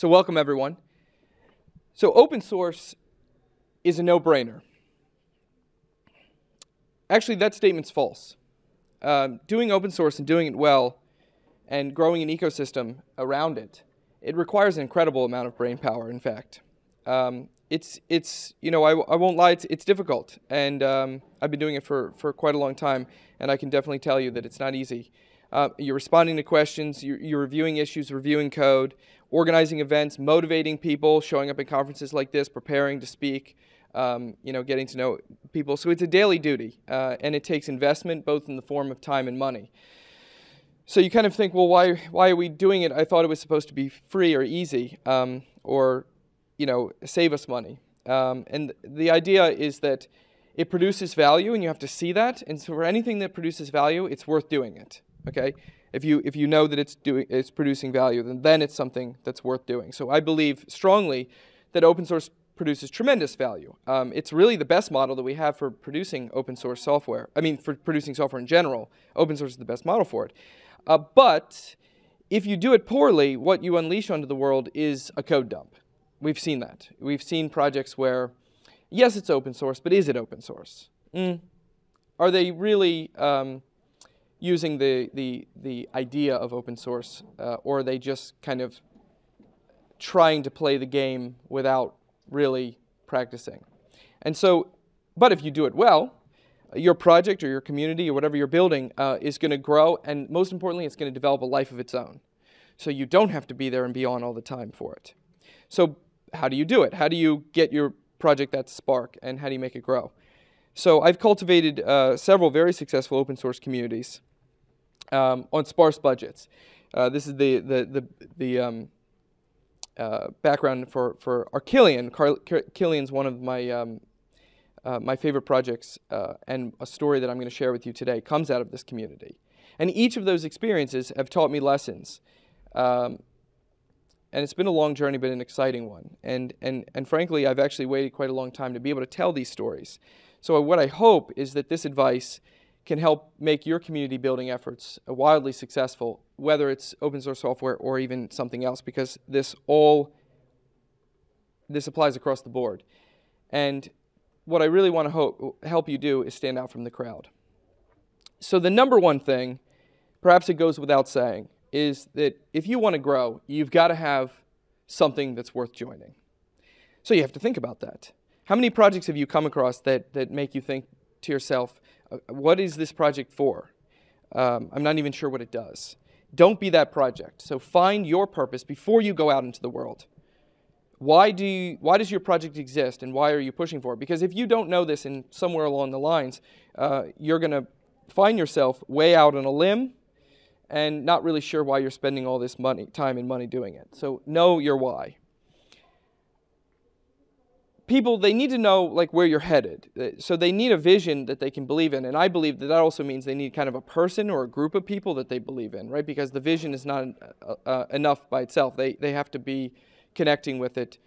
So welcome, everyone. So open source is a no-brainer. Actually, that statement's false. Doing open source and doing it well and growing an ecosystem around it, it requires an incredible amount of brain power, in fact. I won't lie, it's difficult. And I've been doing it for quite a long time, and I can definitely tell you that it's not easy. You're responding to questions, you're reviewing issues, reviewing code, organizing events, motivating people, showing up at conferences like this, preparing to speak, getting to know people. So it's a daily duty, and it takes investment both in the form of time and money. So you kind of think, well, why are we doing it? I thought it was supposed to be free or easy or, save us money. And the idea is that it produces value, and you have to see that. And so for anything that produces value, it's worth doing it. Okay, if you know that it's producing value, then it's something that's worth doing. So I believe strongly that open source produces tremendous value. It's really the best model that we have for producing open source software. I mean, for producing software in general, open source is the best model for it. But if you do it poorly, what you unleash onto the world is a code dump. We've seen that. We've seen projects where, yes, it's open source, but is it open source? Are they really using the idea of open source, or are they just kind of trying to play the game without really practicing? And so, but if you do it well, your project or your community or whatever you're building is going to grow, and most importantly, it's going to develop a life of its own. So you don't have to be there and be on all the time for it. So how do you do it? How do you get your project that spark, and how do you make it grow? So I've cultivated several very successful open source communities on sparse budgets. This is the background for Arquillian. Arquillian's one of my my favorite projects, and a story that I'm going to share with you today comes out of this community. And each of those experiences have taught me lessons, and it's been a long journey, but an exciting one. And frankly, I've actually waited quite a long time to be able to tell these stories. So what I hope is that this advice can help make your community building efforts wildly successful, whether it's open source software or even something else, because this applies across the board. And what I really want to help you do is stand out from the crowd. So the number one thing, perhaps it goes without saying, is that if you want to grow, you've got to have something that's worth joining. So you have to think about that. How many projects have you come across that make you think to yourself, what is this project for? I'm not even sure what it does. Don't be that project. So find your purpose before you go out into the world. Why does your project exist, and why are you pushing for it? Because if you don't know this, and somewhere along the lines, you're going to find yourself way out on a limb and not really sure why you're spending all this money, time and money doing it. So know your why. People, they need to know like where you're headed. So they need a vision that they can believe in. And I believe that also means they need kind of a person or a group of people that they believe in, right? Because the vision is not enough by itself. They have to be connecting with it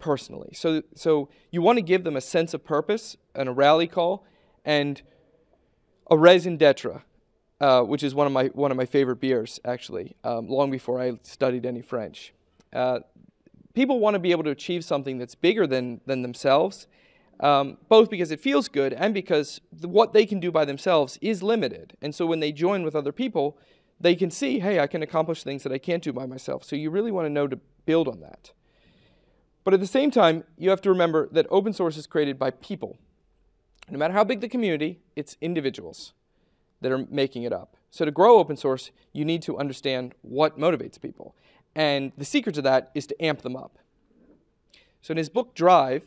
personally. So you want to give them a sense of purpose and a rally call and a raison d'etre, which is one of my favorite beers, actually, long before I studied any French. People want to be able to achieve something that's bigger than themselves, both because it feels good and because what they can do by themselves is limited. And so when they join with other people, they can see, hey, I can accomplish things that I can't do by myself. So you really want to know to build on that. But at the same time, you have to remember that open source is created by people. No matter how big the community, it's individuals that are making it up. So to grow open source, you need to understand what motivates people. And the secret to that is to amp them up. So in his book Drive,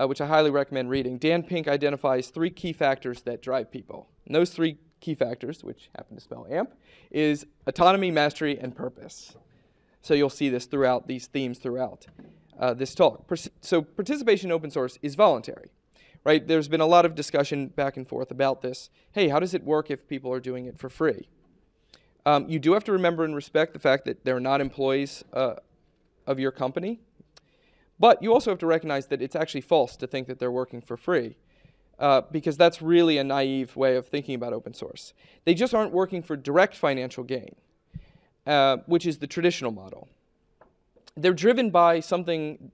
which I highly recommend reading, Dan Pink identifies three key factors that drive people. And those three key factors, which happen to spell amp, is autonomy, mastery, and purpose. So you'll see this throughout, these themes throughout this talk. So participation in open source is voluntary, right? There's been a lot of discussion back and forth about this. Hey, how does it work if people are doing it for free? You do have to remember and respect the fact that they're not employees of your company. But you also have to recognize that it's actually false to think that they're working for free, because that's really a naive way of thinking about open source. They just aren't working for direct financial gain, which is the traditional model. They're driven by something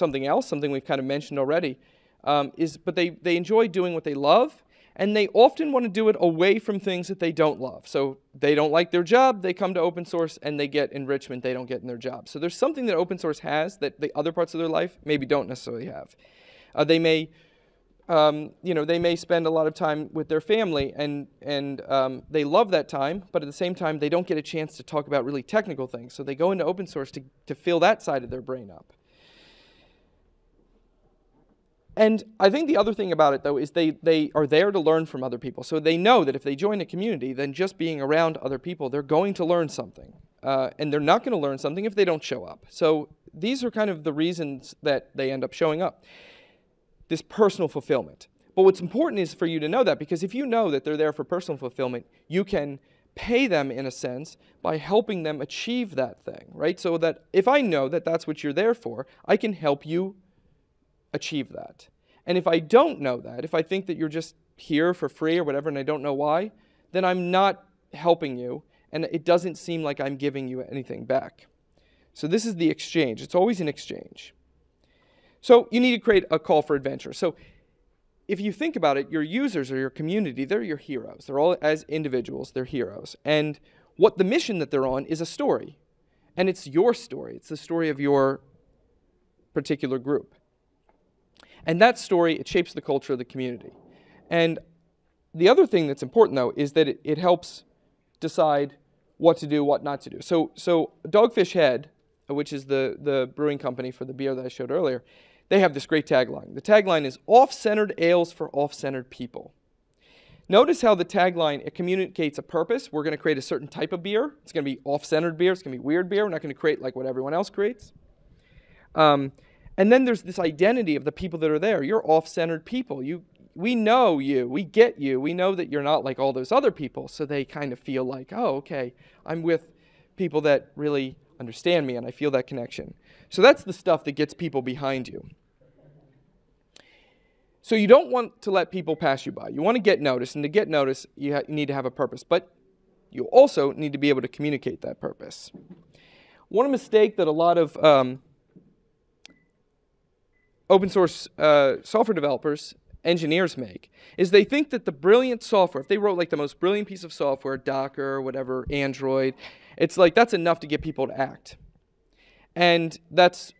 else, something we've kind of mentioned already. But they enjoy doing what they love, and they often want to do it away from things that they don't love. So they don't like their job, they come to open source, and they get enrichment they don't get in their job. So there's something that open source has that the other parts of their life maybe don't necessarily have. They may spend a lot of time with their family, and they love that time, but at the same time, they don't get a chance to talk about really technical things. So they go into open source to fill that side of their brain up. And I think the other thing about it, though, is they are there to learn from other people. So they know that if they join a community, then just being around other people, they're going to learn something. And they're not going to learn something if they don't show up. So these are kind of the reasons that they end up showing up, this personal fulfillment. But what's important is for you to know that, because if you know that they're there for personal fulfillment, you can pay them, in a sense, by helping them achieve that thing, right? So that if I know that that's what you're there for, I can help you achieve that. And if I don't know that, if I think that you're just here for free or whatever and I don't know why, then I'm not helping you, and it doesn't seem like I'm giving you anything back. So this is the exchange. It's always an exchange. So you need to create a call for adventure. So if you think about it, your users or your community, they're your heroes. They're all, as individuals, they're heroes. And what the mission that they're on is a story. And it's your story. It's the story of your particular group. And that story, it shapes the culture of the community. And the other thing that's important, though, is that it helps decide what to do, what not to do. So Dogfish Head, which is the brewing company for the beer that I showed earlier, they have this great tagline. The tagline is, "Off-centered ales for off-centered people." Notice how the tagline, it communicates a purpose. We're going to create a certain type of beer. It's going to be off-centered beer. It's going to be weird beer. We're not going to create like what everyone else creates. And then there's this identity of the people that are there. You're off-centered people. We know you. We get you. We know that you're not like all those other people. So they kind of feel like, oh, okay, I'm with people that really understand me, and I feel that connection. So that's the stuff that gets people behind you. So you don't want to let people pass you by. You want to get noticed, and to get noticed, you need to have a purpose. But you also need to be able to communicate that purpose. One mistake that a lot of open source software developers, engineers make, is they think that the brilliant software, if they wrote like the most brilliant piece of software, Docker, whatever, Android, it's like that's enough to get people to act. And that's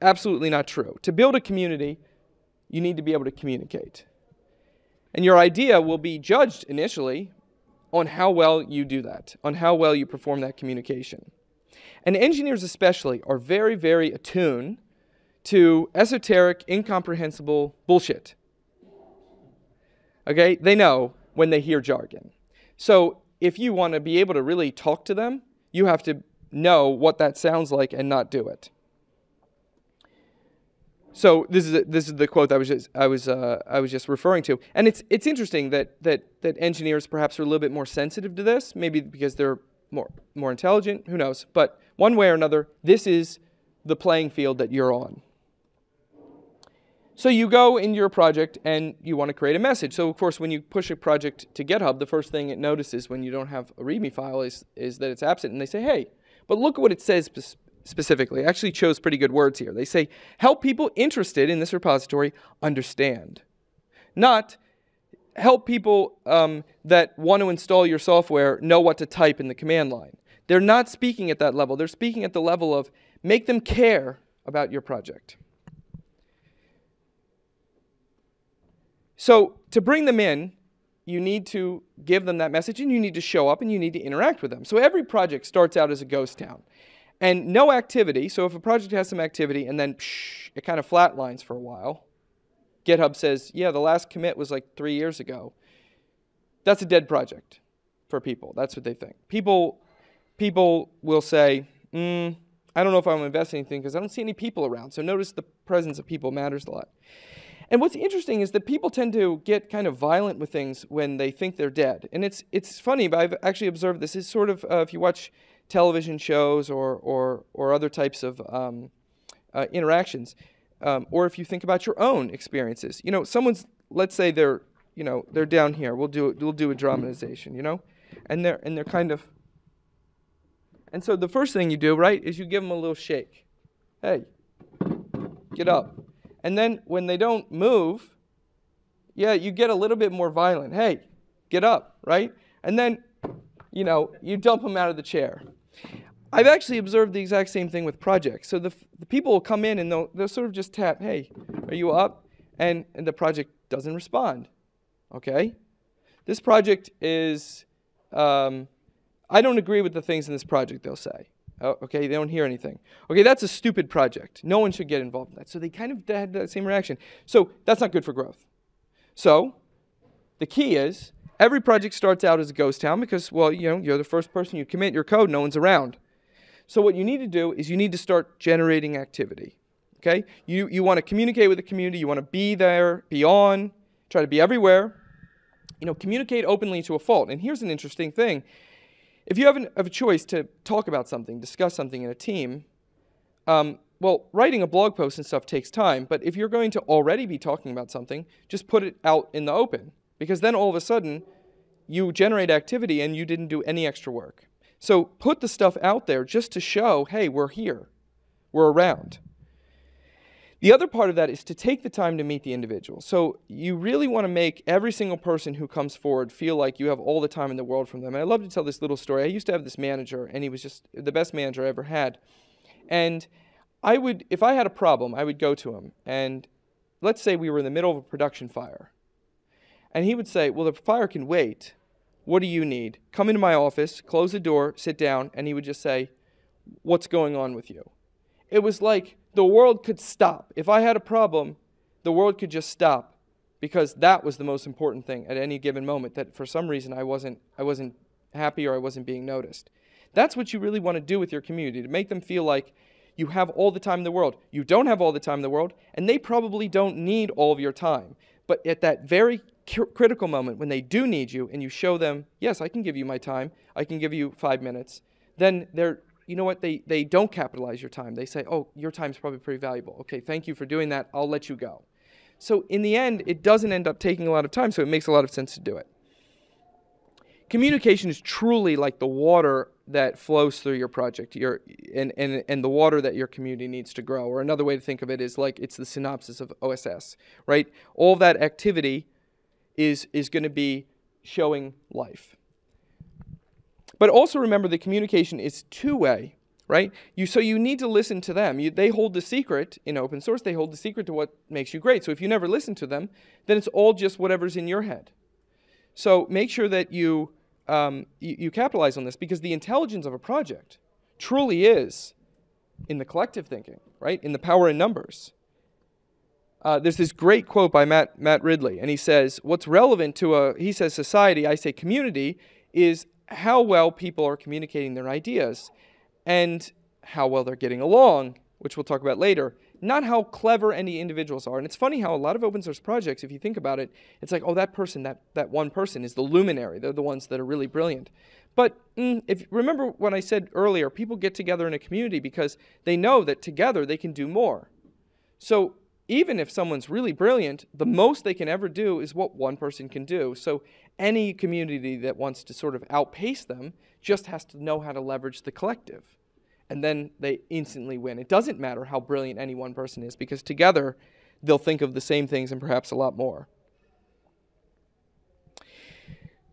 absolutely not true. To build a community, you need to be able to communicate. And your idea will be judged initially on how well you do that, on how well you perform that communication. And engineers especially are very, very attuned to esoteric, incomprehensible bullshit. Okay? They know when they hear jargon. So if you want to be able to really talk to them, you have to know what that sounds like and not do it. So this is the quote that I was just referring to, and it's interesting that engineers perhaps are a little bit more sensitive to this, maybe because they're more intelligent. Who knows? But one way or another, this is the playing field that you're on. So you go in your project and you want to create a message. So of course, when you push a project to GitHub, the first thing it notices when you don't have a README file is that it's absent. And they say, hey, but look at what it says specifically. It actually chose pretty good words here. They say, help people interested in this repository understand. Not help people that want to install your software know what to type in the command line. They're not speaking at that level. They're speaking at the level of make them care about your project. So to bring them in, you need to give them that message, and you need to show up, and you need to interact with them. So every project starts out as a ghost town. And no activity, so if a project has some activity, and then psh, it kind of flatlines for a while. GitHub says, yeah, the last commit was like 3 years ago. That's a dead project for people. That's what they think. People will say, I don't know if I'm investing in anything because I don't see any people around. So notice the presence of people matters a lot. And what's interesting is that people tend to get kind of violent with things when they think they're dead. And it's funny, but I've actually observed this. It's sort of, if you watch television shows or other types of interactions, or if you think about your own experiences. You know, someone's, let's say they're down here. We'll do a dramatization, you know? And so the first thing you do, right, is you give them a little shake. hey, get up. And then when they don't move, yeah, you get a little bit more violent. Hey, get up, right? And then, you know, you dump them out of the chair. I've actually observed the exact same thing with projects. So the people will come in and they'll sort of just tap, hey, are you up? And the project doesn't respond, okay? This project is, I don't agree with the things in this project, they'll say. Oh, okay, they don't hear anything. Okay, that's a stupid project. No one should get involved in that. So they kind of had that same reaction. So that's not good for growth. So the key is, every project starts out as a ghost town because, well, you know, you're the first person, you commit your code, no one's around. So what you need to do is you need to start generating activity, okay? You want to communicate with the community, you want to be there, be on, try to be everywhere. You know, communicate openly to a fault. And here's an interesting thing. If you have a choice to talk about something, discuss something in a team, well, writing a blog post and stuff takes time, but if you're going to already be talking about something, just put it out in the open, because then all of a sudden you generate activity and you didn't do any extra work. So put the stuff out there just to show, hey, we're here, we're around. The other part of that is to take the time to meet the individual. So you really want to make every single person who comes forward feel like you have all the time in the world from them. And I love to tell this little story. I used to have this manager, and he was just the best manager I ever had. And I would, if I had a problem, I would go to him. And let's say we were in the middle of a production fire. And he would say, well, the fire can wait. What do you need? Come into my office, close the door, sit down, and he would just say, what's going on with you? It was like the world could stop. If I had a problem, the world could just stop, because that was the most important thing at any given moment, that for some reason I wasn't happy or I wasn't being noticed. That's what you really want to do with your community, to make them feel like you have all the time in the world. You don't have all the time in the world, and they probably don't need all of your time. But at that very critical moment when they do need you and you show them, yes, I can give you my time, I can give you 5 minutes, then they're, you know what, they don't capitalize your time. They say, oh, your time's probably pretty valuable. Okay, thank you for doing that. I'll let you go. So in the end, it doesn't end up taking a lot of time, so it makes a lot of sense to do it. Communication is truly like the water that flows through your project, and the water that your community needs to grow. Or another way to think of it is like it's the synopsis of OSS, right? All that activity is going to be showing life. But also remember the communication is two-way, right? So you need to listen to them. They hold the secret in open source. They hold the secret to what makes you great. So if you never listen to them, then it's all just whatever's in your head. So make sure that you capitalize on this, because the intelligence of a project truly is in the collective thinking, right? In the power in numbers. There's this great quote by Matt Ridley, and he says, what's relevant to he says society, I say community, is how well people are communicating their ideas and how well they're getting along, which we'll talk about later, not how clever any individuals are. And it's funny how a lot of open source projects, if you think about it, it's like, oh, that person, that one person is the luminary. They're the ones that are really brilliant. But remember what I said earlier, people get together in a community because they know that together they can do more. So even if someone's really brilliant, the most they can ever do is what one person can do. So any community that wants to sort of outpace them just has to know how to leverage the collective. And then they instantly win. It doesn't matter how brilliant any one person is, because together they'll think of the same things and perhaps a lot more.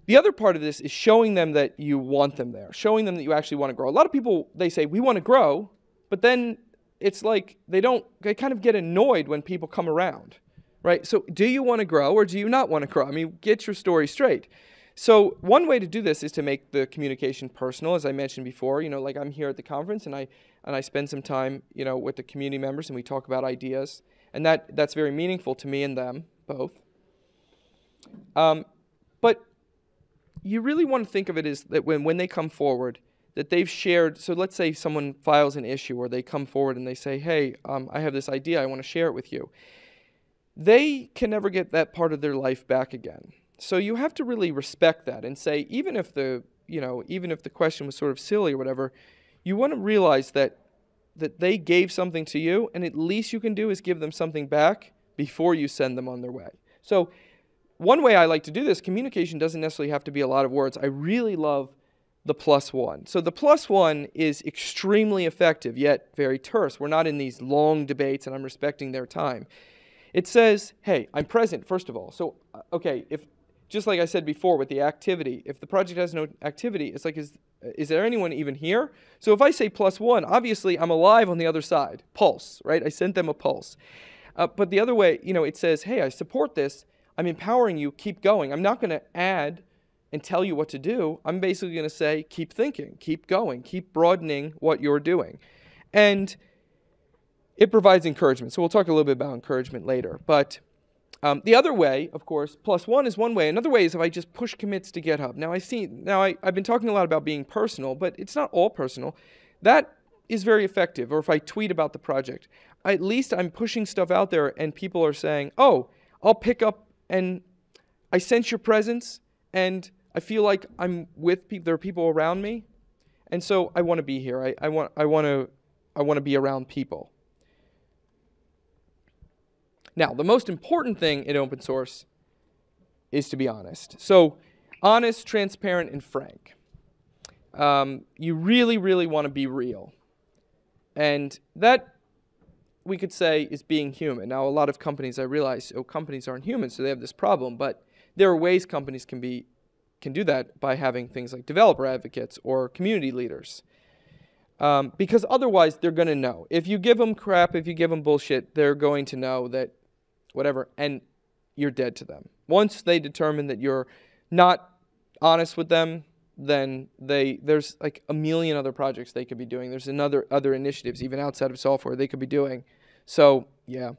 The other part of this is showing them that you want them there, showing them that you actually want to grow. A lot of people, they say, we want to grow, but then it's like they kind of get annoyed when people come around. Right? So do you want to grow or do you not want to grow? I mean, get your story straight. So one way to do this is to make the communication personal, as I mentioned before. You know, like I'm here at the conference and I spend some time, you know, with the community members and we talk about ideas. And that's very meaningful to me and them, both. But you really want to think of it as that when they come forward, that they've shared. So let's say someone files an issue or they come forward and they say, hey, I have this idea, I want to share it with you. They can never get that part of their life back again. So you have to really respect that and say, even if the question was sort of silly or whatever, you want to realize that they gave something to you, and at least you can do is give them something back before you send them on their way. So one way I like to do this, communication doesn't necessarily have to be a lot of words. I really love the +1. So the +1 is extremely effective, yet very terse. We're not in these long debates, and I'm respecting their time. It says, hey, I'm present, first of all. So, okay, if, just like I said before with the activity, if the project has no activity, it's like, is there anyone even here? So if I say +1, obviously I'm alive on the other side. Pulse, right? I sent them a pulse. But the other way, you know, it says, hey, I support this. I'm empowering you. Keep going. I'm not going to add and tell you what to do. I'm basically going to say, keep thinking, keep going, keep broadening what you're doing. And it provides encouragement. So we'll talk a little bit about encouragement later. But the other way, of course, +1 is one way. Another way is if I just push commits to GitHub. Now, I've been talking a lot about being personal, but it's not all personal. That is very effective. Or if I tweet about the project, at least I'm pushing stuff out there and people are saying, oh, I'll pick up and I sense your presence and I feel like I'm with people, there are people around me. And so I want to be here. I want to be around people. Now, the most important thing in open source is to be honest. So honest, transparent, and frank. You really, really want to be real. And that, we could say, is being human. Now, a lot of companies, I realize, oh, companies aren't human, so they have this problem. But there are ways companies can do that by having things like developer advocates or community leaders. Because otherwise, they're going to know. If you give them crap, if you give them bullshit, they're going to know that whatever, and you're dead to them. Once they determine that you're not honest with them, then there's like a million other projects they could be doing. There's other initiatives, even outside of software, they could be doing. So, yeah.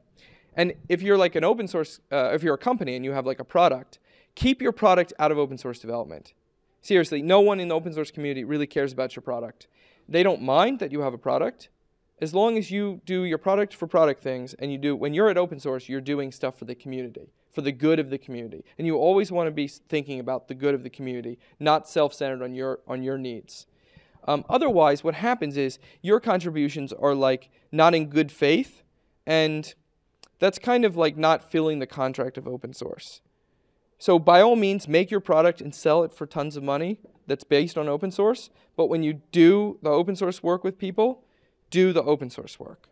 And if you're like an open source, if you're a company and you have like a product, keep your product out of open source development. Seriously, no one in the open source community really cares about your product. They don't mind that you have a product, as long as you do your product for product things, and you do, when you're at open source, you're doing stuff for the community, for the good of the community. And you always want to be thinking about the good of the community, not self-centered on your needs. Otherwise, what happens is your contributions are like not in good faith, and that's kind of like not filling the contract of open source. So by all means, make your product and sell it for tons of money that's based on open source. But when you do the open source work with people, do the open source work.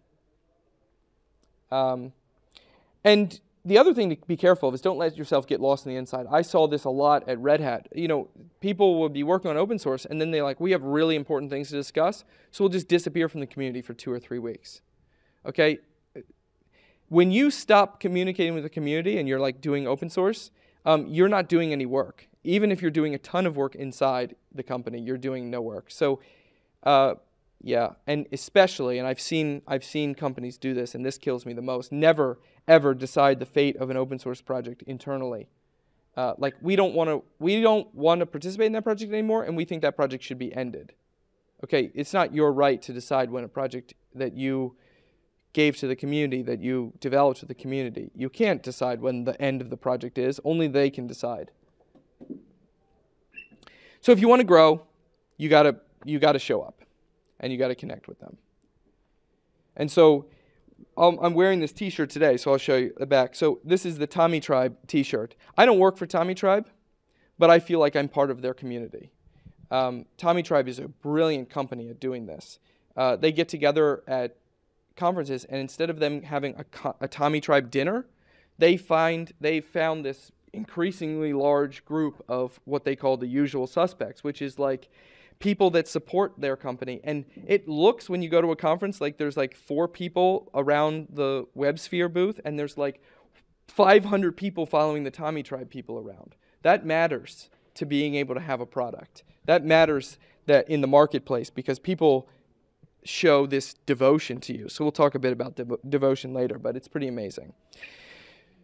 And the other thing to be careful of is don't let yourself get lost in the inside. I saw this a lot at Red Hat. You know, people would be working on open source, and then they're like, we have really important things to discuss, so we'll just disappear from the community for 2 or 3 weeks. Okay? When you stop communicating with the community and you're like doing open source, you're not doing any work. Even if you're doing a ton of work inside the company, you're doing no work. So, yeah, and especially, and I've seen companies do this, and this kills me the most, never, ever decide the fate of an open source project internally. Like, we don't want to participate in that project anymore, and we think that project should be ended. Okay, it's not your right to decide when a project that you gave to the community, that you developed with the community. You can't decide when the end of the project is. Only they can decide. So if you want to grow, you gotta show up, and you gotta connect with them. And so I'm wearing this T-shirt today, so I'll show you the back. So this is the Tomitribe T-shirt. I don't work for Tomitribe, but I feel like I'm part of their community. Tomitribe is a brilliant company at doing this. They get together at conferences, and instead of them having a Tomitribe dinner, they found this increasingly large group of what they call the usual suspects, which is like people that support their company. And it looks, when you go to a conference, like there's like 4 people around the WebSphere booth, and there's like 500 people following the Tomitribe people around. That matters to being able to have a product. That matters that in the marketplace, because people show this devotion to you. So we'll talk a bit about devotion later, but it's pretty amazing.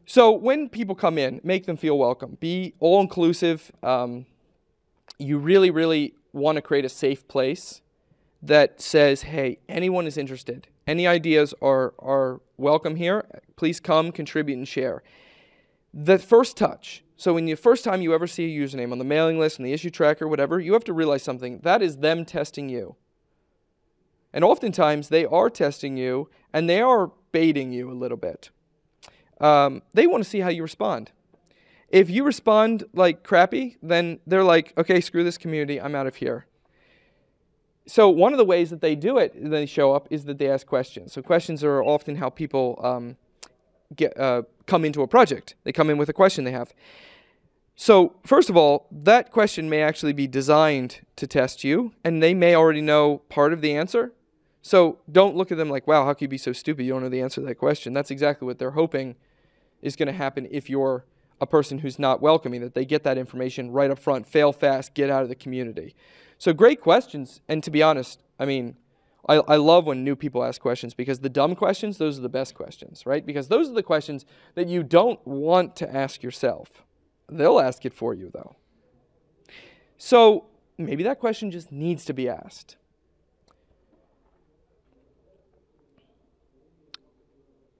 So when people come in, make them feel welcome. Be all-inclusive. You really, really want to create a safe place that says, hey, anyone is interested. Any ideas are welcome here. Please come, contribute, and share. The first touch. So when the first time you ever see a username on the mailing list, and the issue tracker, whatever, you have to realize something. That is them testing you. And oftentimes, they are testing you, and they are baiting you a little bit. They want to see how you respond. If you respond like crappy, then they're like, okay, screw this community, I'm out of here. So one of the ways that they do it, they show up, is that they ask questions. So questions are often how people come into a project. They come in with a question they have. So first of all, that question may actually be designed to test you, and they may already know part of the answer. So don't look at them like, wow, how can you be so stupid? You don't know the answer to that question. That's exactly what they're hoping is going to happen if you're a person who's not welcoming, that they get that information right up front, fail fast, get out of the community. So great questions, and to be honest, I mean, I love when new people ask questions, because the dumb questions, those are the best questions, right? Because those are the questions that you don't want to ask yourself. They'll ask it for you, though. So maybe that question just needs to be asked.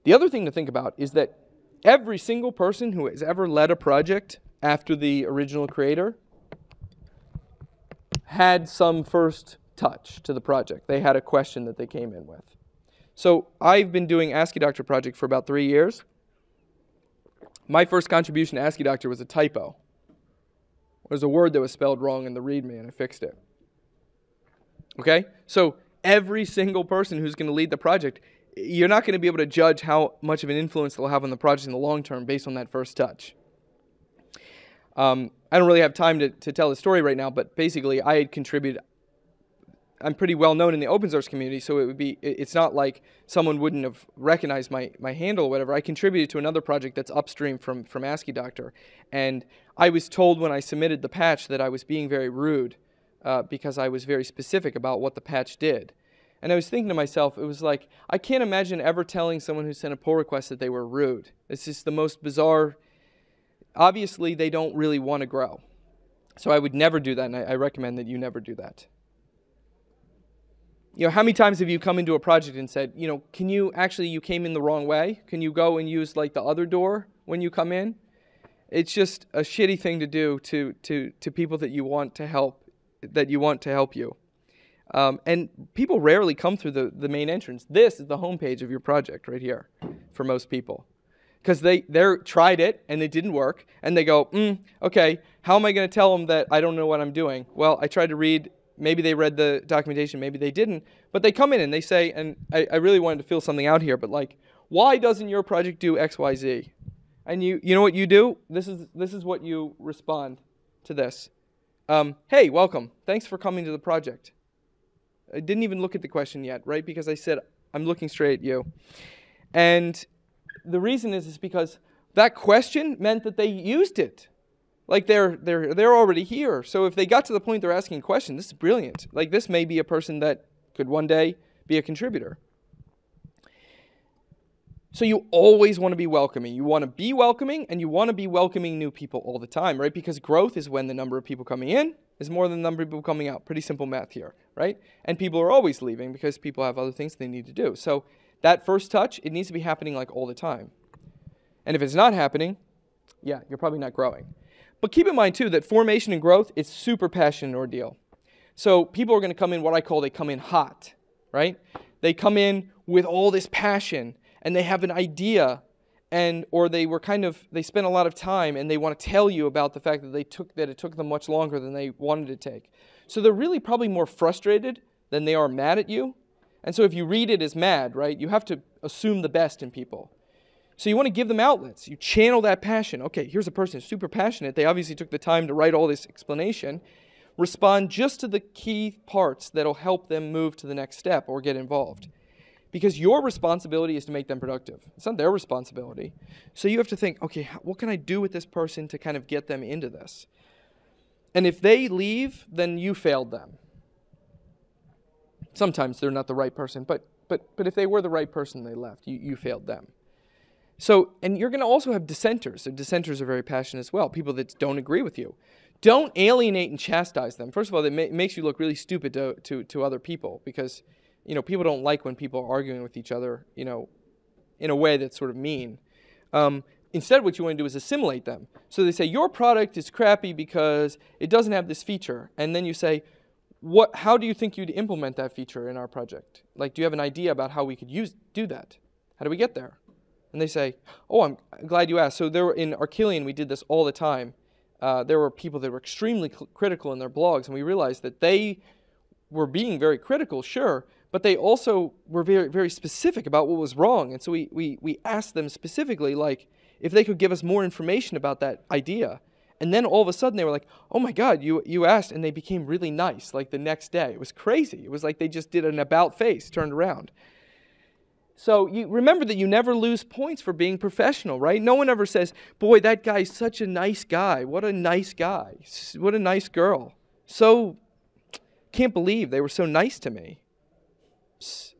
The other thing to think about is that every single person who has ever led a project after the original creator had some first touch to the project. They had a question that they came in with. So I've been doing Asciidoctor project for about 3 years. My first contribution to Asciidoctor was a typo. There was a word that was spelled wrong in the README, and I fixed it. Okay? So every single person who's going to lead the project, you're not going to be able to judge how much of an influence they'll have on the project in the long term based on that first touch. I don't really have time to tell the story right now, but basically I had contributed. I'm pretty well known in the open source community, so it would be, it's not like someone wouldn't have recognized my handle or whatever. I contributed to another project that's upstream from Asciidoctor, and I was told when I submitted the patch that I was being very rude because I was very specific about what the patch did. And I was thinking to myself, it was like, I can't imagine ever telling someone who sent a pull request that they were rude. It's just the most bizarre. Obviously, they don't really want to grow. So I would never do that, and I recommend that you never do that. You know, how many times have you come into a project and said, you know, can you actually, you came in the wrong way? Can you go and use, like, the other door when you come in? It's just a shitty thing to do to people that you want to help, you. And people rarely come through the main entrance. This is the homepage of your project right here for most people. Because they tried it, and it didn't work, and they go, okay, how am I going to tell them that I don't know what I'm doing? Well, I tried to read. Maybe they read the documentation. Maybe they didn't. But they come in, and they say, and I really wanted to fill something out here, but like, why doesn't your project do X, Y, Z? And you know what you do? This is what you respond to this. Hey, welcome. Thanks for coming to the project. I didn't even look at the question yet, right? Because I said, I'm looking straight at you. And the reason is because that question meant that they used it. Like, they're already here. So if they got to the point they're asking a question, this is brilliant. Like, this may be a person that could one day be a contributor. So you always want to be welcoming. You want to be welcoming, and you want to be welcoming new people all the time, right? Because growth is when the number of people coming in is more than the number of people coming out. Pretty simple math here, right? And people are always leaving because people have other things they need to do. So that first touch, it needs to be happening, like, all the time. And if it's not happening, yeah, you're probably not growing. But keep in mind, too, that formation and growth is super passionate ordeal. So people are going to come in what I call, they come in hot, right? They come in with all this passion, and they have an idea, and or they were kind of, they spent a lot of time, and they want to tell you about the fact that it took them much longer than they wanted to take. So they're really probably more frustrated than they are mad at you. And so if you read it as mad, right, you have to assume the best in people. So you want to give them outlets. You channel that passion. Okay, here's a person who's super passionate. They obviously took the time to write all this explanation. Respond just to the key parts that'll help them move to the next step or get involved. Because your responsibility is to make them productive. It's not their responsibility. So you have to think, okay, what can I do with this person to kind of get them into this? And if they leave, then you failed them. Sometimes they're not the right person, but if they were the right person, they left. You failed them. So, and you're going to also have dissenters. So dissenters are very passionate as well, people that don't agree with you. Don't alienate and chastise them. First of all, that makes you look really stupid to other people, because, you know, people don't like when people are arguing with each other, you know, in a way that's sort of mean. Instead, what you want to do is assimilate them. So they say, your product is crappy because it doesn't have this feature. And then you say, how do you think you'd implement that feature in our project? Like, do you have an idea about how we could do that? How do we get there? And they say, oh, I'm glad you asked. So there were, in Arquillian, we did this all the time. There were people that were extremely critical in their blogs, and we realized that they were being very critical, sure, but they also were very, very specific about what was wrong. And so we asked them specifically, like, if they could give us more information about that idea. And then all of a sudden they were like, oh my God, you asked, and they became really nice, like the next day. It was crazy. It was like they just did an about face, turned around. So you remember that you never lose points for being professional, right? No one ever says, boy, that guy's such a nice guy. What a nice guy. What a nice girl. So, can't believe they were so nice to me. Psst.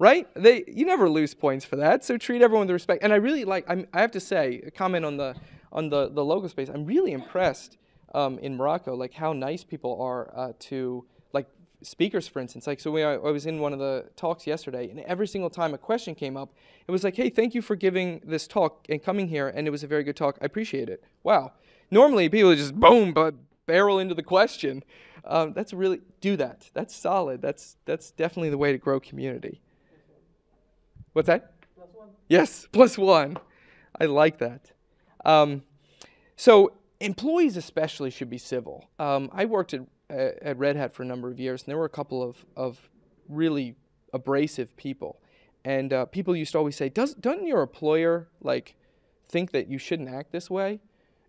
Right? You never lose points for that, so treat everyone with respect. And I really like, I have to say, a comment on the local space, I'm really impressed in Morocco, like how nice people are to, like, speakers, for instance. Like, so I was in one of the talks yesterday, and every single time a question came up, it was like, hey, thank you for giving this talk and coming here, and it was a very good talk. I appreciate it. Wow. Normally, people just, boom, but barrel into the question. That's really, do that. That's solid. That's definitely the way to grow community. What's that? +1. Yes, +1. I like that. So employees especially should be civil. I worked at Red Hat for a number of years, and there were a couple of really abrasive people. And people used to always say, doesn't your employer, like, think that you shouldn't act this way?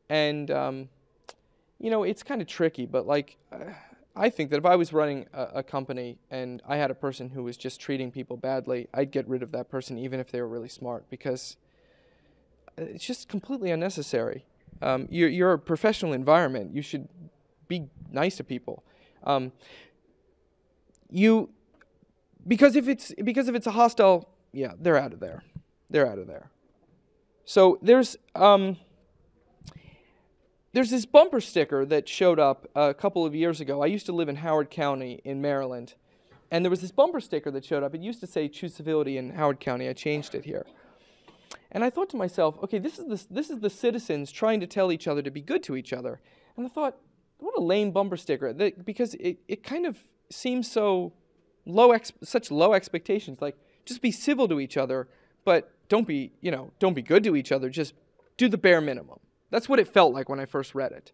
And, you know, it's kind of tricky, but, like, I think that if I was running a company and I had a person who was just treating people badly, I'd get rid of that person even if they were really smart, because it's just completely unnecessary. You're a professional environment. You should be nice to people. Because if it's a hostile, yeah, they're out of there. They're out of there. So there's this bumper sticker that showed up a couple of years ago. I used to live in Howard County in Maryland, and there was this bumper sticker that showed up. It used to say "Choose Civility" in Howard County. I changed it here. And I thought to myself, okay, this is the citizens trying to tell each other to be good to each other. And I thought, what a lame bumper sticker, because it kind of seems so low, such low expectations. Like, just be civil to each other, but don't be good to each other. Just do the bare minimum. That's what it felt like when I first read it.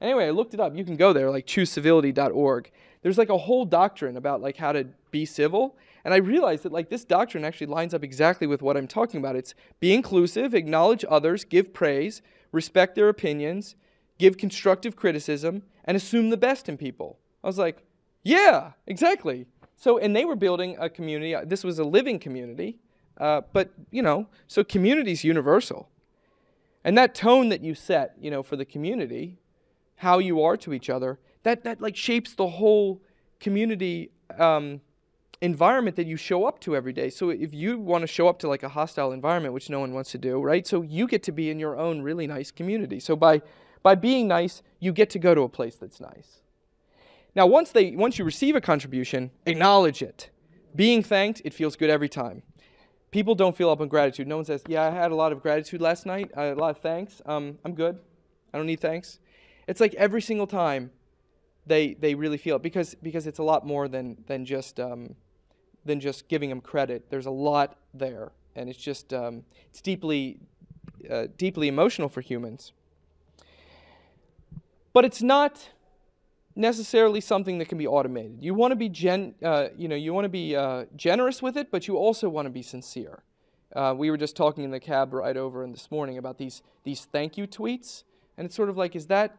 Anyway, I looked it up. You can go there, like choosecivility.org. There's like a whole doctrine about like how to be civil. And I realized that like this doctrine actually lines up exactly with what I'm talking about. It's be inclusive, acknowledge others, give praise, respect their opinions, give constructive criticism, and assume the best in people. I was like, yeah, exactly. So, and they were building a community. This was a living community, but you know, so community's universal. And that tone that you set, you know, for the community, how you are to each other, that like shapes the whole community environment that you show up to every day. So if you want to show up to like a hostile environment, which no one wants to do, right? So you get to be in your own really nice community. So by being nice, you get to go to a place that's nice. Now, once you receive a contribution, acknowledge it. Being thanked, it feels good every time. People don't feel up on gratitude. No one says, yeah, I had a lot of gratitude last night, a lot of thanks. I'm good. I don't need thanks. It's like every single time they really feel it because it's a lot more than just giving them credit. There's a lot there, and it's just it's deeply emotional for humans. But it's not necessarily something that can be automated. You want to be generous with it, but you also want to be sincere. We were just talking in the cab ride over this morning about these thank you tweets, and it's sort of like, does that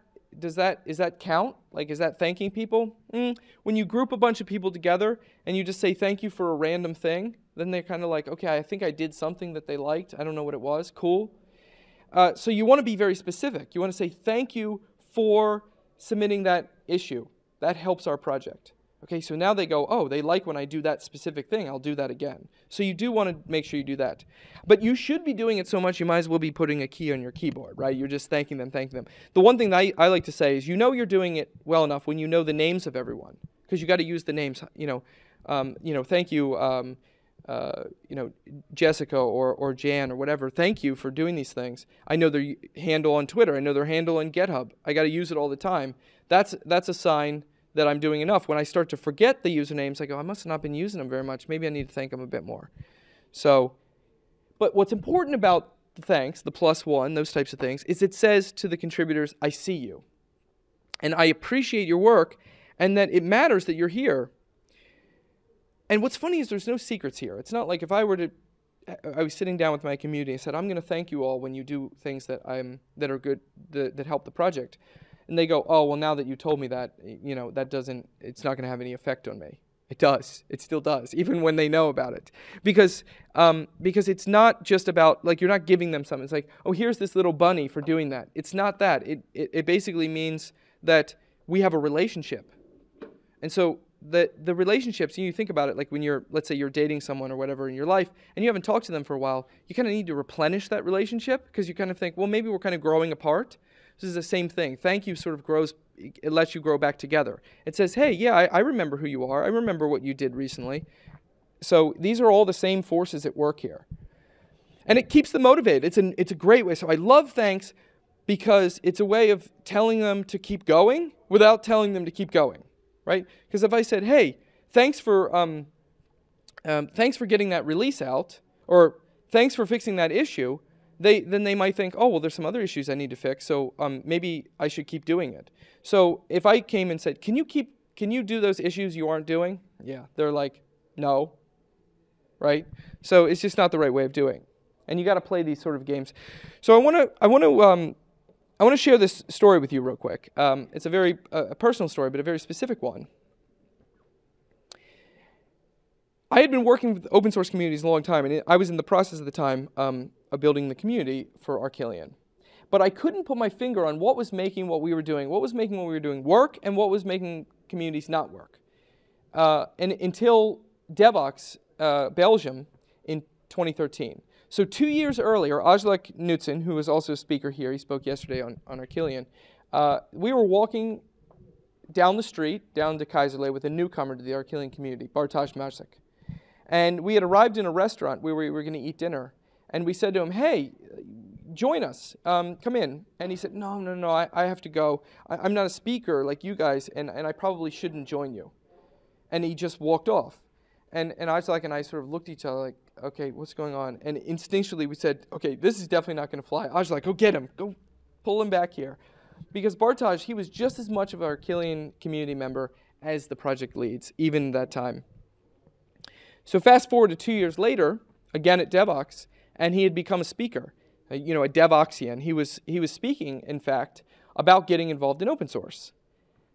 count? Like, is that thanking people? When you group a bunch of people together and you just say thank you for a random thing, then they're kind of like, okay, I think I did something that they liked. I don't know what it was. Cool. So you want to be very specific. You want to say thank you for submitting that issue. That helps our project. Okay, so now they go, oh, they like when I do that specific thing. I'll do that again. So you do want to make sure you do that. But you should be doing it so much you might as well be putting a key on your keyboard, right? You're just thanking them, thanking them. The one thing that I like to say is you know you're doing it well enough when you know the names of everyone, because you got to use the names, thank you, Jessica or Jan or whatever, thank you for doing these things. I know their handle on Twitter. I know their handle on GitHub. I got to use it all the time. That's a sign that I'm doing enough. When I start to forget the usernames, I go, I must have not been using them very much. Maybe I need to thank them a bit more. So, but what's important about the thanks, the +1, those types of things, is it says to the contributors, I see you, and I appreciate your work, and that it matters that you're here. And what's funny is there's no secrets here. It's not like if I were to, I was sitting down with my community and said, I'm going to thank you all when you do things that that are good, that help the project. And they go, oh, well, now that you told me that, you know, that doesn't, it's not going to have any effect on me. It does. It still does, even when they know about it. Because it's not just about, like, you're not giving them something. It's like, oh, here's this little bunny for doing that. It's not that. It basically means that we have a relationship. And so the relationships, you think about it, like when you're, let's say you're dating someone or whatever in your life, and you haven't talked to them for a while, you kind of need to replenish that relationship because you kind of think, well, maybe we're kind of growing apart. This is the same thing. Thank you sort of grows, it lets you grow back together. It says, hey, yeah, I remember who you are. I remember what you did recently. So these are all the same forces at work here. And it keeps them motivated. It's a great way. So I love thanks because it's a way of telling them to keep going without telling them to keep going, right? Because if I said, hey, thanks for getting that release out, or thanks for fixing that issue, then they might think, oh, well, there's some other issues I need to fix, so maybe I should keep doing it. So if I came and said, can you do those issues you aren't doing? Yeah, they're like, no, right? So it's just not the right way of doing. And you got to play these sort of games. So I want to share this story with you real quick. It's a very personal story, but a very specific one. I had been working with open source communities a long time, and I was in the process at the time of building the community for Arquillian. But I couldn't put my finger on what was making what we were doing, work, and what was making communities not work. And until DevOps Belgium in 2013. So 2 years earlier, Aslak Knutsen, who was also a speaker here, he spoke yesterday on Arquillian, we were walking down the street, down to Kaiserlei, with a newcomer to the Arquillian community, Bartosz Majsak. And we had arrived in a restaurant where we were going to eat dinner. And we said to him, hey, join us. Come in. And he said, no, I have to go. I'm not a speaker like you guys, and I probably shouldn't join you. And he just walked off. And Aslak and I sort of looked at each other like, okay, what's going on? And instinctually we said, okay, this is definitely not going to fly. Aslak, go get him. Go pull him back here. Because Bartosz, he was just as much of an Arquillian community member as the project leads, even that time. So fast forward to 2 years later, again at DevOps, and he had become a speaker, you know, a DevOxian. He was speaking, in fact, about getting involved in open source.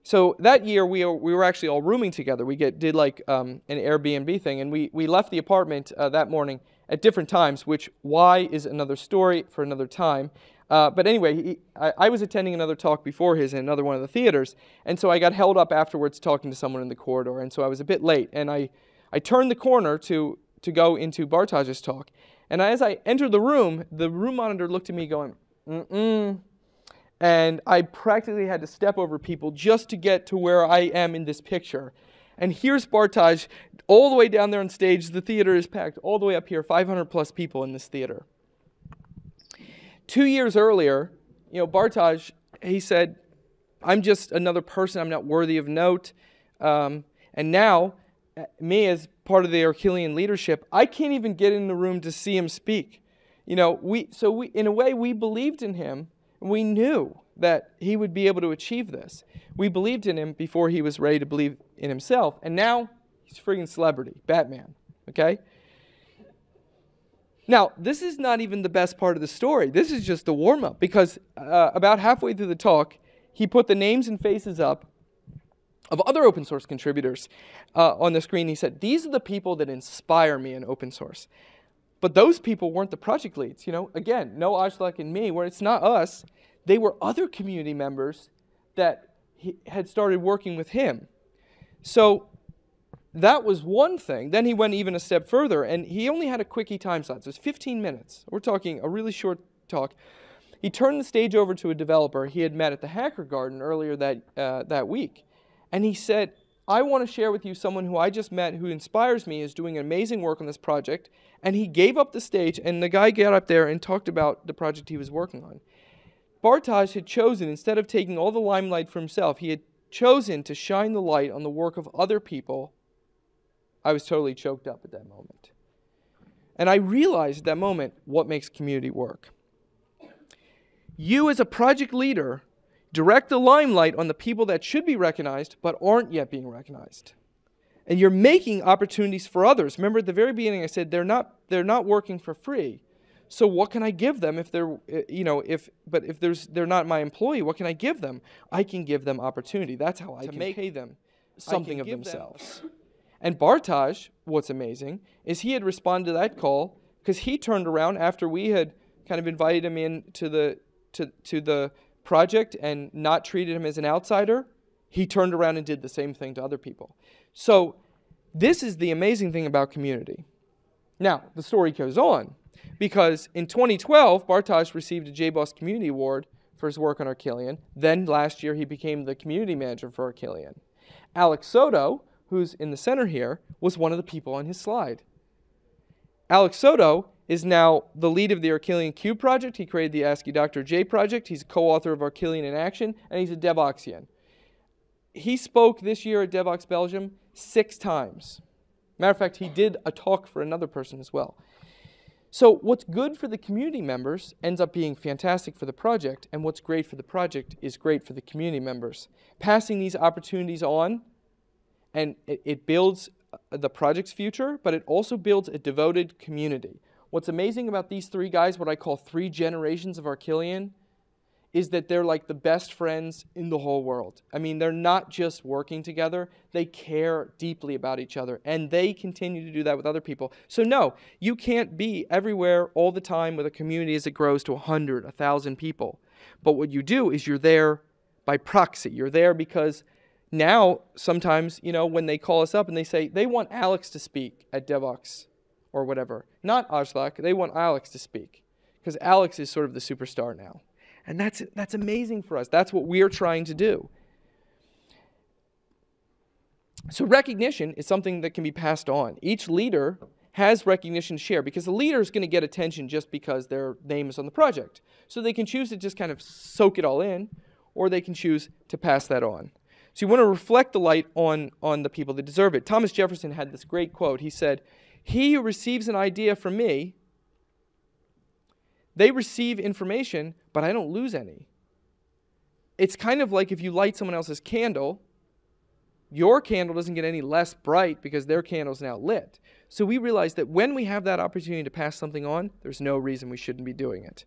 So that year we were actually all rooming together. We did like an Airbnb thing, and we left the apartment that morning at different times, which why is another story for another time. But anyway, I was attending another talk before his in another one of the theaters, and so I got held up afterwards talking to someone in the corridor, and so I was a bit late, and I turned the corner to go into Bartosz's talk, and as I entered the room monitor looked at me going, mm-mm, and I practically had to step over people just to get to where I am in this picture. And here's Bartosz all the way down there on stage, the theater is packed, all the way up here, 500+ people in this theater. 2 years earlier, you know, Bartosz, he said, I'm just another person, I'm not worthy of note. And now, me as part of the Arquillian leadership, I can't even get in the room to see him speak. You know, so in a way, we believed in him. We knew that he would be able to achieve this. We believed in him before he was ready to believe in himself. And now, he's a friggin' celebrity, Batman, okay? Now, this is not even the best part of the story. This is just the warm-up, because about halfway through the talk, he put the names and faces up of other open source contributors on the screen. He said, these are the people that inspire me in open source. But those people weren't the project leads. You know, again, no Aslak and me, where it's not us. They were other community members that had started working with him. So that was one thing. Then he went even a step further, and he only had a quickie time slot. So it was 15 minutes. We're talking a really short talk. He turned the stage over to a developer he had met at the Hacker Garden earlier that week. And he said, I want to share with you someone who I just met who inspires me, is doing amazing work on this project. And he gave up the stage, and the guy got up there and talked about the project he was working on. Bartosz had chosen, instead of taking all the limelight for himself, he had chosen to shine the light on the work of other people. I was totally choked up at that moment. And I realized at that moment what makes community work. You as a project leader direct the limelight on the people that should be recognized but aren't yet being recognized. And you're making opportunities for others. Remember at the very beginning I said they're not working for free. So what can I give them if they're, you know, if they're not my employee, what can I give them? I can give them opportunity. That's how I can pay them something of themselves. And Bartosz, what's amazing, is he had responded to that call because he turned around after we had kind of invited him in to the project and not treated him as an outsider. He turned around and did the same thing to other people. So this is the amazing thing about community. Now, the story goes on, because in 2012, Bartosz received a JBoss Community Award for his work on Arquillian. Then last year, he became the community manager for Arquillian. Alex Soto, who's in the center here, was one of the people on his slide. Alex Soto is now the lead of the Arquillian Cube project. He created the Asciidoctor J project. He's co-author of Arquillian in Action, and he's a DevOxian. He spoke this year at DevOps Belgium 6 times. Matter of fact, he did a talk for another person as well. So what's good for the community members ends up being fantastic for the project, and what's great for the project is great for the community members. Passing these opportunities on, and it builds the project's future, but it also builds a devoted community. What's amazing about these 3 guys, what I call 3 generations of Arquillian, is that they're like the best friends in the whole world. I mean, they're not just working together, they care deeply about each other, and they continue to do that with other people. So no, you can't be everywhere all the time with a community as it grows to 100, 1,000 people. But what you do is you're there by proxy. You're there because now sometimes, you know, when they call us up and they say they want Alex to speak at DevOps or whatever, not Aslak, they want Alex to speak because Alex is sort of the superstar now. And that's amazing for us. That's what we're trying to do. So recognition is something that can be passed on. Each leader has recognition to share because the leader is going to get attention just because their name is on the project. So they can choose to just kind of soak it all in, or they can choose to pass that on. So you want to reflect the light on the people that deserve it. Thomas Jefferson had this great quote. He said, "He who receives an idea from me, they receive information, but I don't lose any." It's kind of like if you light someone else's candle, your candle doesn't get any less bright because their candle's now lit. So we realize that when we have that opportunity to pass something on, there's no reason we shouldn't be doing it.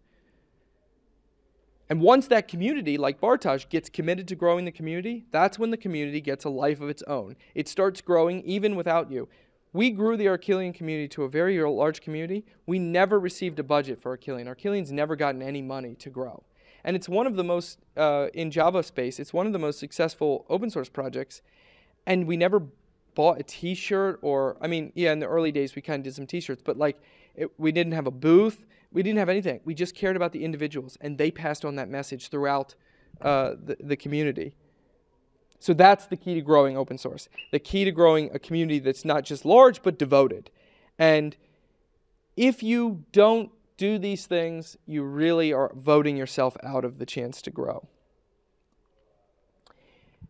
And once that community, like Bartosz, gets committed to growing the community, that's when the community gets a life of its own. It starts growing even without you. We grew the Arquillian community to a very large community. We never received a budget for Arquillian. Arquillian's never gotten any money to grow. And it's one of the most, in Java space, it's one of the most successful open source projects. And we never bought a t-shirt or, I mean, yeah, in the early days we kind of did some t-shirts, but like we didn't have a booth. We didn't have anything. We just cared about the individuals, and they passed on that message throughout the community. So that's the key to growing open source, the key to growing a community that's not just large but devoted. And if you don't do these things, you really are voting yourself out of the chance to grow.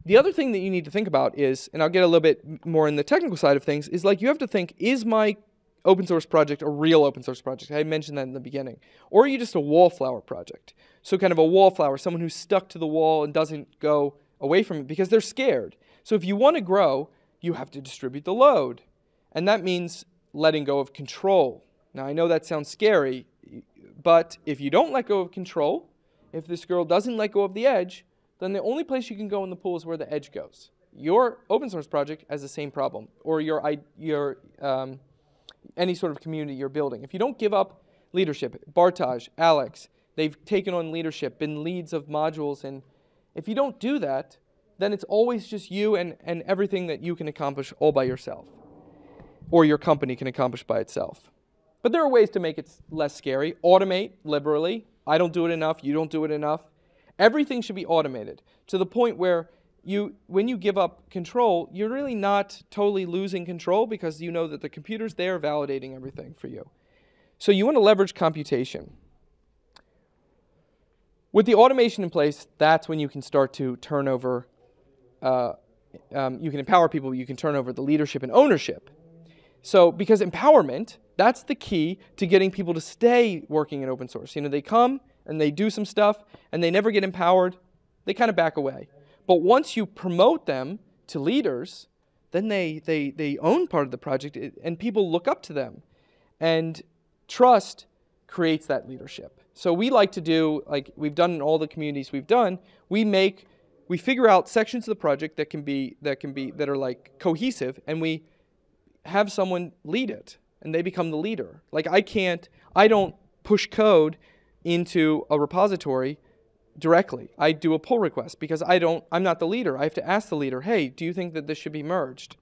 The other thing that you need to think about is, and I'll get a little bit more in the technical side of things, is like you have to think, is my open source project a real open source project? I mentioned that in the beginning. Or are you just a wallflower project? So kind of a wallflower, someone who's stuck to the wall and doesn't go away from it because they're scared. So if you want to grow, you have to distribute the load. And that means letting go of control. Now, I know that sounds scary, but if you don't let go of control, if this girl doesn't let go of the edge, then the only place you can go in the pool is where the edge goes. Your open source project has the same problem, or your any sort of community you're building. If you don't give up leadership, Bartosz, Alex, they've taken on leadership, been leads of modules, and if you don't do that, then it's always just you and everything that you can accomplish all by yourself, or your company can accomplish by itself. But there are ways to make it less scary. Automate liberally. I don't do it enough. You don't do it enough. Everything should be automated to the point where you, when you give up control, you're really not totally losing control because you know that the computer's there validating everything for you. So you want to leverage computation. With the automation in place, that's when you can start to turn over, you can empower people, you can turn over the leadership and ownership. So, because empowerment, that's the key to getting people to stay working in open source. You know, they come and they do some stuff and they never get empowered, they kind of back away. But once you promote them to leaders, then they own part of the project, and people look up to them. And trust creates that leadership. So we like to do, like we've done in all the communities we've done, we figure out sections of the project that can be, that are like cohesive, and we have someone lead it, and they become the leader. Like I don't push code into a repository directly. I do a pull request because I'm not the leader. I have to ask the leader, hey, do you think that this should be merged?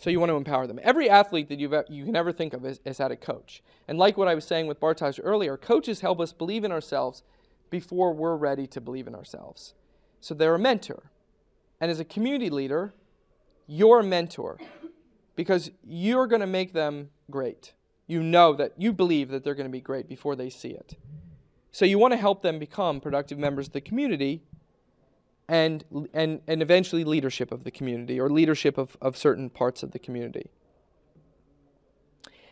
So you want to empower them. Every athlete that you can ever think of has had a coach. And like what I was saying with Bartosz earlier, coaches help us believe in ourselves before we're ready to believe in ourselves. So they're a mentor. And as a community leader, you're a mentor because you're going to make them great. You know that you believe that they're going to be great before they see it. So you want to help them become productive members of the community and eventually leadership of the community or leadership of certain parts of the community.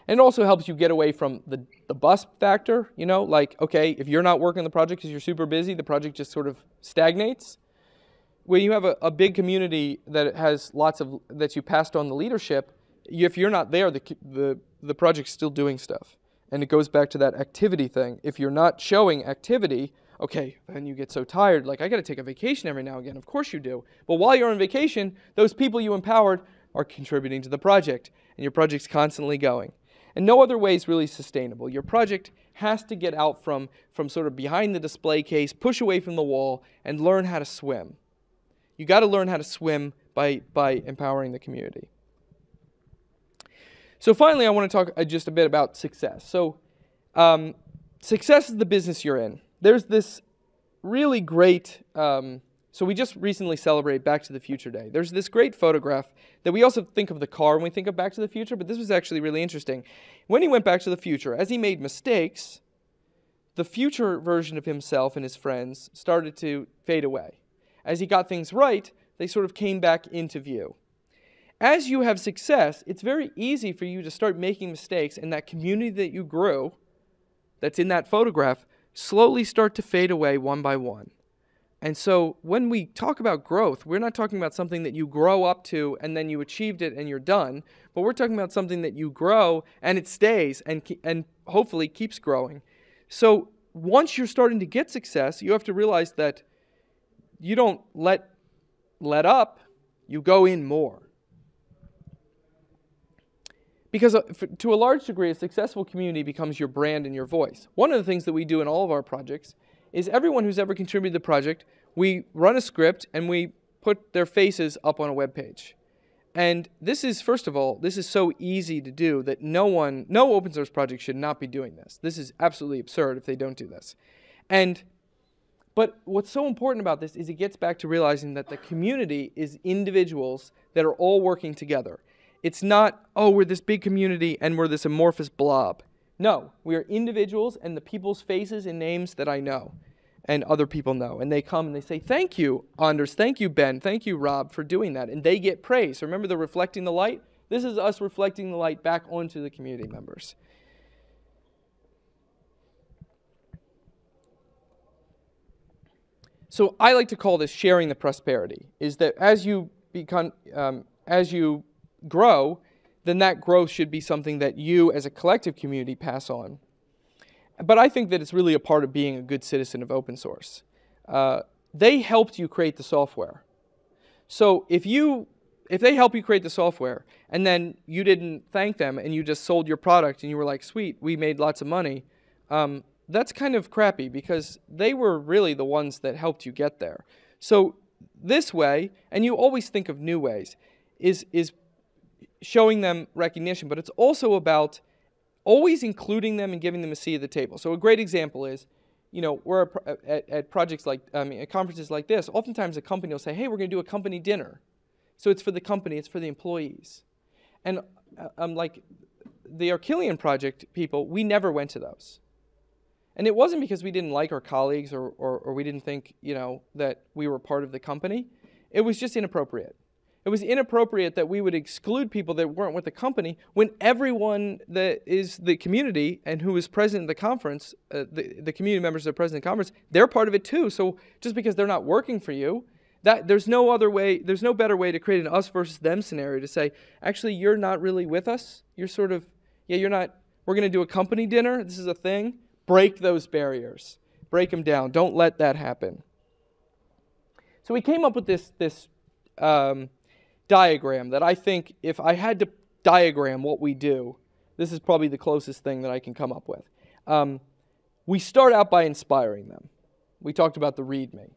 And it also helps you get away from the bust factor, you know, like, okay, if you're not working on the project because you're super busy, the project just sort of stagnates. When you have a big community that has lots of, that you passed on the leadership, if you're not there, the project's still doing stuff. And it goes back to that activity thing. If you're not showing activity, okay, then you get so tired, like I got to take a vacation every now and again. Of course you do. But while you're on vacation, those people you empowered are contributing to the project, and your project's constantly going. And no other way is really sustainable. Your project has to get out from sort of behind the display case, push away from the wall, and learn how to swim. You got to learn how to swim by empowering the community. So finally, I want to talk just a bit about success. So success is the business you're in. There's this really great, so we just recently celebrated Back to the Future Day. There's this great photograph that we also think of the car when we think of Back to the Future, but this was actually really interesting. When he went back to the future, as he made mistakes, the future version of himself and his friends started to fade away. As he got things right, they sort of came back into view. As you have success, it's very easy for you to start making mistakes, and that community that you grew, that's in that photograph, slowly start to fade away one by one. And so when we talk about growth, we're not talking about something that you grow up to and then you achieved it and you're done, but we're talking about something that you grow and it stays and hopefully keeps growing. So once you're starting to get success, you have to realize that you don't let up, you go in more. Because to a large degree, a successful community becomes your brand and your voice. One of the things that we do in all of our projects is everyone who's ever contributed to the project, we run a script and we put their faces up on a web page. And this is, first of all, this is so easy to do that no open source project should not be doing this. This is absolutely absurd if they don't do this. But what's so important about this is it gets back to realizing that the community is individuals that are all working together. It's not, oh, we're this big community and we're this amorphous blob. No, we are individuals and the people's faces and names that I know and other people know. And they come and they say, thank you, Anders, thank you, Ben, thank you, Rob, for doing that. And they get praise. Remember the reflecting the light? This is us reflecting the light back onto the community members. So I like to call this sharing the prosperity, is that as you become, grow, then that growth should be something that you as a collective community pass on. But I think that it's really a part of being a good citizen of open source. They helped you create the software. So if they help you create the software and then you didn't thank them and you just sold your product and you were like, sweet, we made lots of money, that's kind of crappy because they were really the ones that helped you get there. So this way, and you always think of new ways, is showing them recognition, but it's also about always including them and giving them a seat at the table. So a great example is, you know, we're at projects like, at conferences like this, oftentimes a company will say, hey, we're going to do a company dinner. So it's for the company, it's for the employees. And like the Arquillian project people, we never went to those. And it wasn't because we didn't like our colleagues or we didn't think, you know, that we were part of the company. It was just inappropriate. It was inappropriate that we would exclude people that weren't with the company when everyone that is the community and who is present at the conference, the community members that are present at the conference, they're part of it too. So just because they're not working for you, that there's no other way, there's no better way to create an us versus them scenario to say, actually, you're not really with us. You're sort of, yeah, you're not, we're going to do a company dinner. This is a thing. Break those barriers. Break them down. Don't let that happen. So we came up with this diagram that I think if I had to diagram what we do, this is probably the closest thing that I can come up with. We start out by inspiring them. We talked about the README,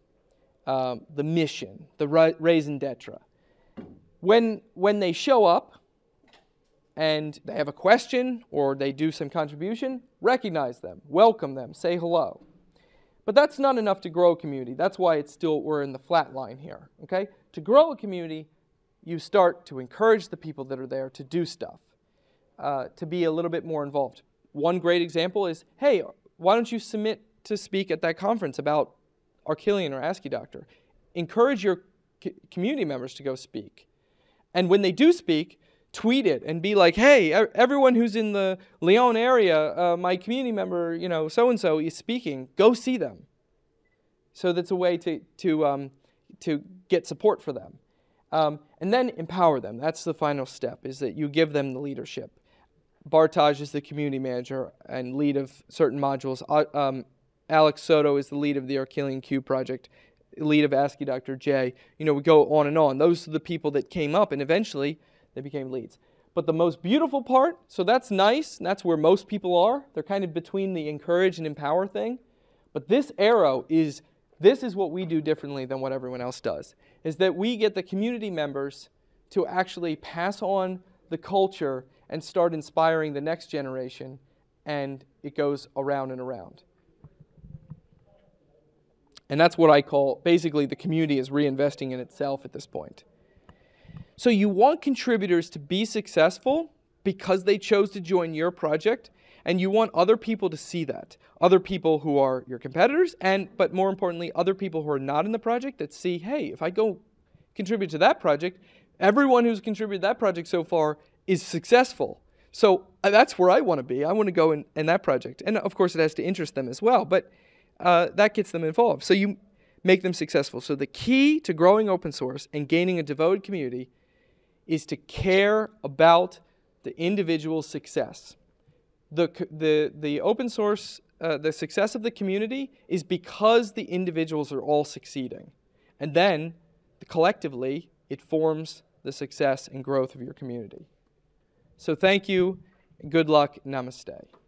the mission, the raison d'etre. When they show up and they have a question or they do some contribution, recognize them, welcome them, say hello. But that's not enough to grow a community. That's why it's still, we're in the flat line here, okay? To grow a community, you start to encourage the people that are there to do stuff, to be a little bit more involved. One great example is, hey, why don't you submit to speak at that conference about Arquillian or Asciidoctor? Encourage your community members to go speak. And when they do speak, tweet it and be like, hey, everyone who's in the Lyon area, my community member, you know, so-and-so is speaking, go see them. So that's a way to get support for them. And then empower them. That's the final step, is that you give them the leadership. Bartosz is the community manager and lead of certain modules. Alex Soto is the lead of the Arquillian Cube project, lead of Asciidoctor J. You know, we go on and on. Those are the people that came up, and eventually they became leads. But the most beautiful part, so that's nice, and that's where most people are. They're kind of between the encourage and empower thing. But this arrow is, this is what we do differently than what everyone else does, is that we get the community members to actually pass on the culture and start inspiring the next generation, and it goes around and around. And that's what I call, basically the community is reinvesting in itself at this point. So you want contributors to be successful because they chose to join your project, and you want other people to see that. Other people who are your competitors, and, but more importantly, other people who are not in the project that see, hey, if I go contribute to that project, everyone who's contributed to that project so far is successful. So that's where I want to be. I want to go in that project. And of course, it has to interest them as well, but that gets them involved. So you make them successful. So the key to growing open source and gaining a devoted community is to care about the individual's success. The open source, the success of the community is because the individuals are all succeeding. And then, collectively, it forms the success and growth of your community. So thank you, good luck, namaste.